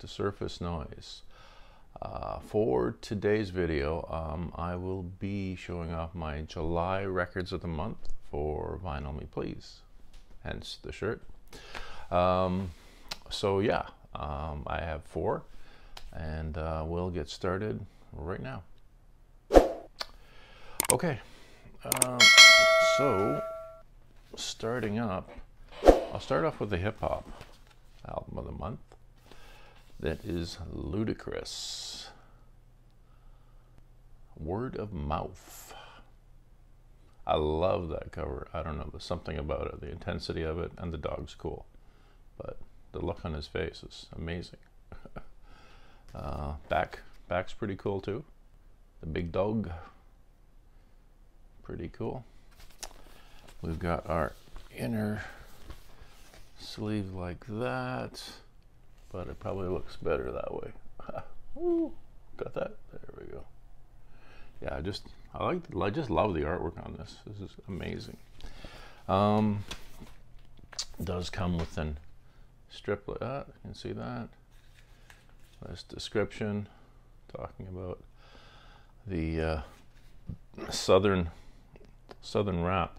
to Surface Noise. For today's video, I will be showing off my July records of the month for Vinyl Me Please, hence the shirt. I have four, and we'll get started right now. Okay, so starting up, I'll start off with the hip-hop album of the month. That is Ludacris, Word of Mouth. I love that cover. I don't know, there's something about it, the intensity of it, and the dog's cool. But the look on his face is amazing. Back's pretty cool too. The big dog, pretty cool. We've got our inner sleeve like that, but it probably looks better that way. Ooh, got that? There we go. Yeah, I just love the artwork on this. This is amazing. Does come with an strip like that. You can see that. This description talking about the southern rap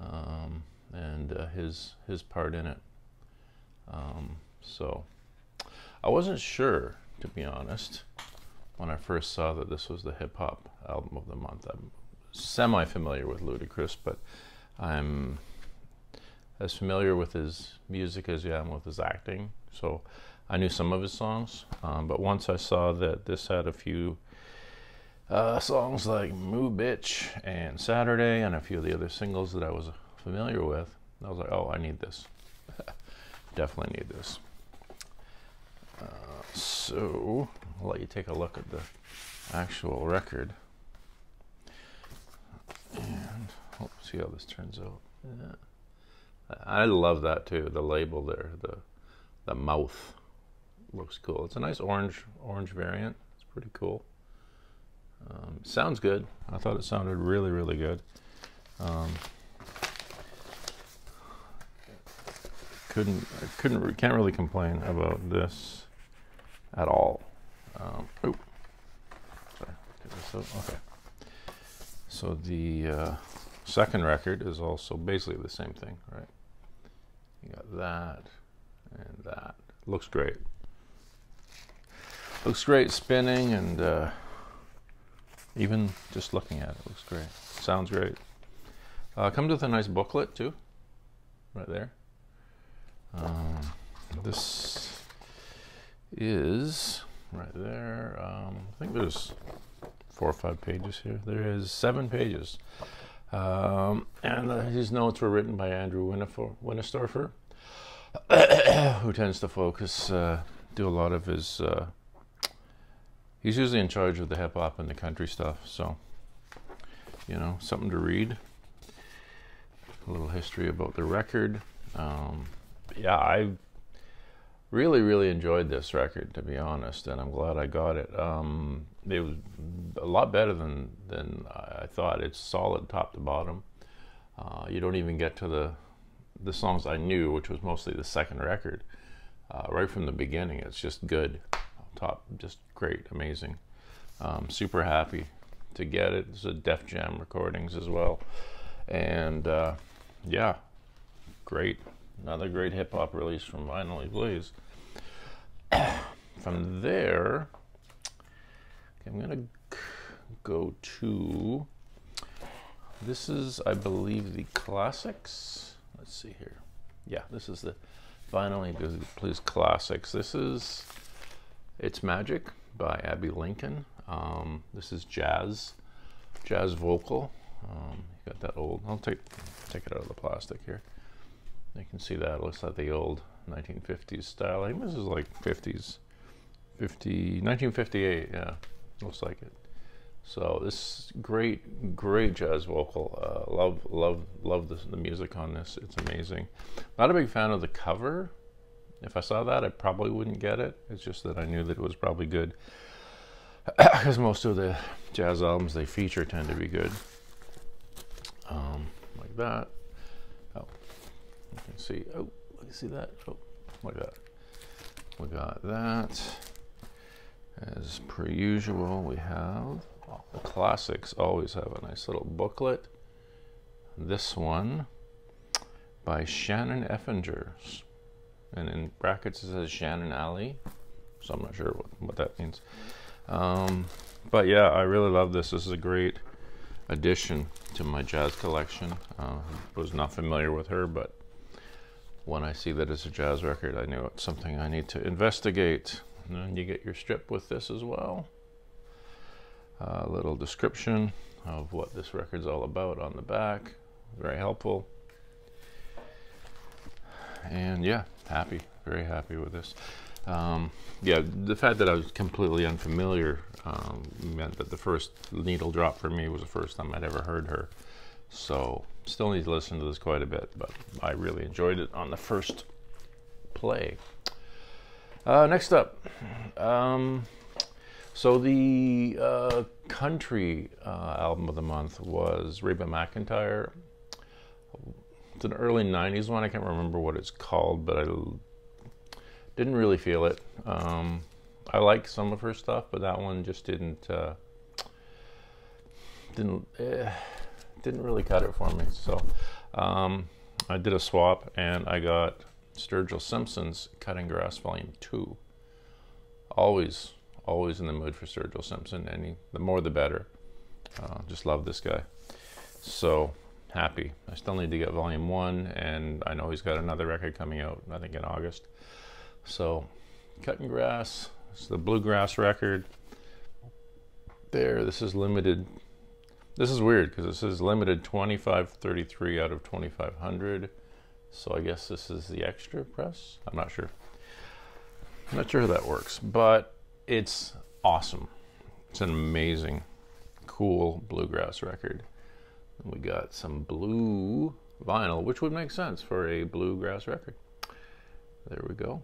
and his part in it. So I wasn't sure, to be honest, when I first saw that this was the hip-hop album of the month. I'm semi-familiar with Ludacris, but I'm as familiar with his music as I am with his acting. So I knew some of his songs, but once I saw that this had a few songs like Moo Bitch and Saturday and a few of the other singles that I was familiar with, I was like, oh, I need this. Definitely need this. So I'll let you take a look at the actual record, and we'll see how this turns out. Yeah. I love that too. The label there, the mouth looks cool. It's a nice orange variant. It's pretty cool. Sounds good. I thought it sounded really, really good. Can't really complain about this at all. Sorry, get this out. Okay. So the second record is also basically the same thing, right? You got that and that. Looks great. Looks great spinning, and even just looking at it looks great. Sounds great. Comes with a nice booklet too, right there. This is right there. I think there's 4 or 5 pages here. There is 7 pages, and his notes were written by Andrew Winnistorfer, who tends to focus, do a lot of his. He's usually in charge of the hip hop and the country stuff, so you know, something to read. A little history about the record. Yeah, I really, really enjoyed this record, to be honest, and I'm glad I got it. It was a lot better than I thought. It's solid top to bottom. You don't even get to the songs I knew, which was mostly the second record. Right from the beginning, it's just good. Top, just great, amazing. Super happy to get it. It's a Def Jam recordings as well. And yeah, great. Another great hip-hop release from Vinyl Me Please. From there, I'm going to go to, this is, I believe, the classics. Let's see here. Yeah, this is the Vinyl Me Please classics. This is It's Magic by Abbey Lincoln. This is jazz vocal. You got that old, I'll take it out of the plastic here. You can see that it looks like the old 1950s style. I think this is like 1958, yeah, looks like it. So this great jazz vocal. Love the music on this. It's amazing. Not a big fan of the cover. If I saw that, I probably wouldn't get it. It's just that I knew that it was probably good, because most of the jazz albums they feature tend to be good. Like that. You can see, oh, look, see that? Oh, like that. we got that. As per usual, we have the classics always have a nice little booklet. This one by Shannon Effinger, and in brackets it says Shannon Alley, so I'm not sure what that means. But yeah, I really love this. This is a great addition to my jazz collection. Was not familiar with her, but when I see that it's a jazz record, I knew it's something I need to investigate. And then you get your strip with this as well. A little description of what this record's all about on the back. Very helpful. And yeah, happy, very happy with this. Yeah, the fact that I was completely unfamiliar meant that the first needle drop for me was the first time I'd ever heard her. So still need to listen to this quite a bit, but I really enjoyed it on the first play. Next up, so the country album of the month was Reba McEntire. It's an early 90s one. I can't remember what it's called, but I didn't really feel it. I like some of her stuff, but that one just didn't really cut it for me. So I did a swap and I got Sturgill Simpson's Cutting Grass Volume 2. Always in the mood for Sturgill Simpson, and the more the better. Just love this guy. So happy. I still need to get Volume 1, and I know he's got another record coming out, I think in August. So Cutting Grass, it's the bluegrass record. There, this is limited. This is weird because this is limited 2533 out of 2500. So I guess this is the extra press. I'm not sure how that works, but it's awesome. It's an amazing, cool bluegrass record. And we got some blue vinyl, which would make sense for a bluegrass record. There we go.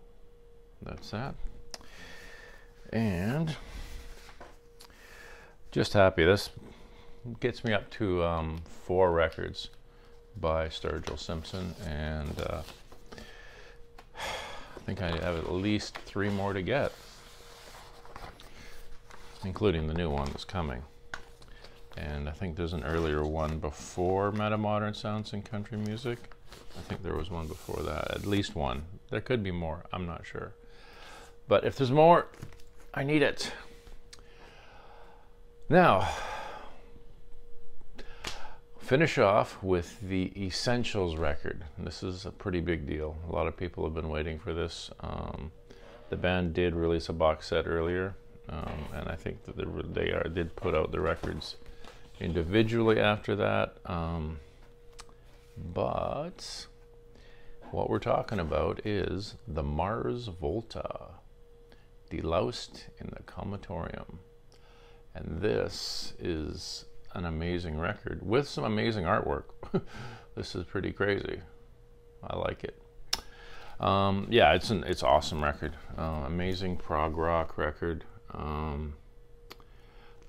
That's that. And just happy. This gets me up to 4 records by Sturgill Simpson, and I think I have at least 3 more to get, including the new one that's coming. And I think there's an earlier one before Metamodern Sounds in Country Music. I think there was one before that, at least one. There could be more, I'm not sure. But if there's more, I need it. Now, finish off with the Essentials record. This is a pretty big deal. A lot of people have been waiting for this. The band did release a box set earlier, and I think that they did put out the records individually after that. But what we're talking about is The Mars Volta, De Loused in the Comatorium. And this is an amazing record with some amazing artwork. This is pretty crazy. I like it. Yeah, it's awesome record. Amazing prog rock record.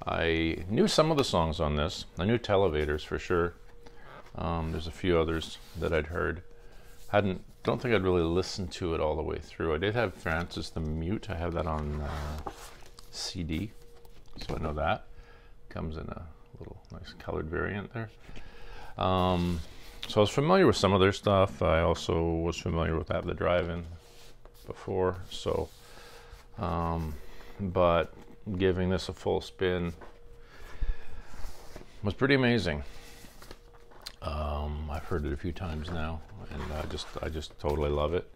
I knew some of the songs on this. I knew Televators for sure. There's a few others that I'd heard. Don't think I'd really listened to it all the way through. I did have Francis the Mute. I have that on CD, so I know that. Comes in a little nice colored variant there. So I was familiar with some of their stuff. I also was familiar with Abbey Drive-In before, so but giving this a full spin was pretty amazing. I've heard it a few times now, and I just totally love it.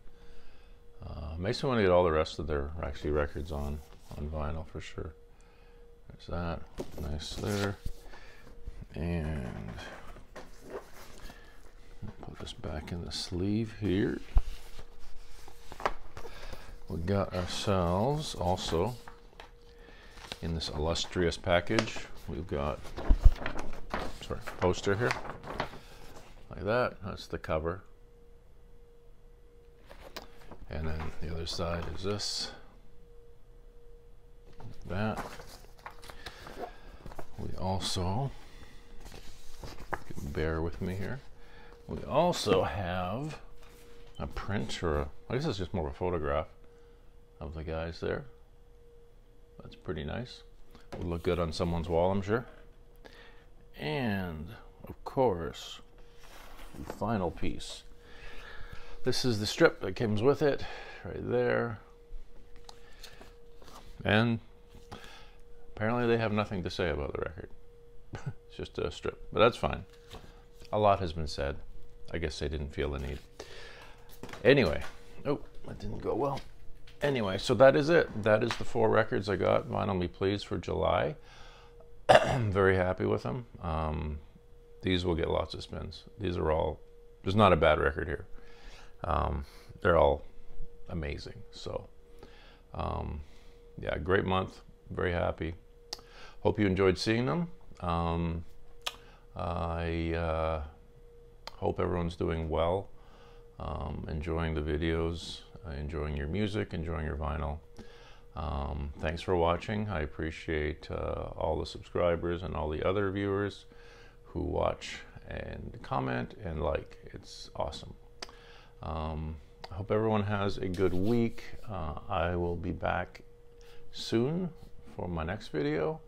Makes me want to get all the rest of their records on vinyl for sure. There's that, nice there. And put this back in the sleeve here. We got ourselves also in this illustrious package. We've got poster here, like that. That's the cover, and then the other side is this. Like that. We also, bear with me here, we also have a print, or I guess it's just more of a photograph of the guys there. That's pretty nice. Would look good on someone's wall, I'm sure. And of course, the final piece. This is the strip that comes with it, right there. And apparently they have nothing to say about the record. It's just a strip, but that's fine. A lot has been said. I guess they didn't feel the need. Anyway, oh, that didn't go well. Anyway, so that is it. That is the 4 records I got. Vinyl Me Please for July. I'm very happy with them. These will get lots of spins. These are all, there's not a bad record here. They're all amazing. So, yeah, great month. Very happy. Hope you enjoyed seeing them. I hope everyone's doing well, enjoying the videos, enjoying your music, enjoying your vinyl. Thanks for watching. I appreciate all the subscribers and all the other viewers who watch and comment and like. It's awesome. I hope everyone has a good week. I will be back soon for my next video.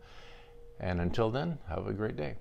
And until then, have a great day.